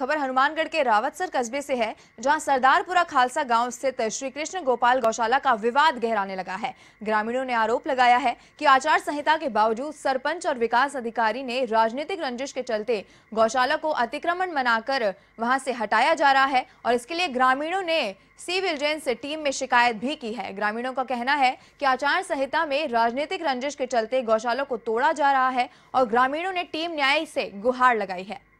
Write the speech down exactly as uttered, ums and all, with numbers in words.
खबर हनुमानगढ़ के रावतसर कस्बे से है, जहां सरदारपुरा खालसा गांव स्थित श्री कृष्ण गोपाल गौशाला का विवाद गहराने लगा है। ग्रामीणों ने आरोप लगाया है कि आचार संहिता के बावजूद सरपंच और विकास अधिकारी ने राजनीतिक रंजिश के चलते गौशाला को अतिक्रमण मनाकर वहां से हटाया जा रहा है और इसके लिए ग्रामीणों ने सी विजिलेंस टीम में शिकायत भी की है। ग्रामीणों का कहना है कि आचार संहिता में राजनीतिक रंजिश के चलते गौशाला को तोड़ा जा रहा है और ग्रामीणों ने टीम न्याय से गुहार लगाई है।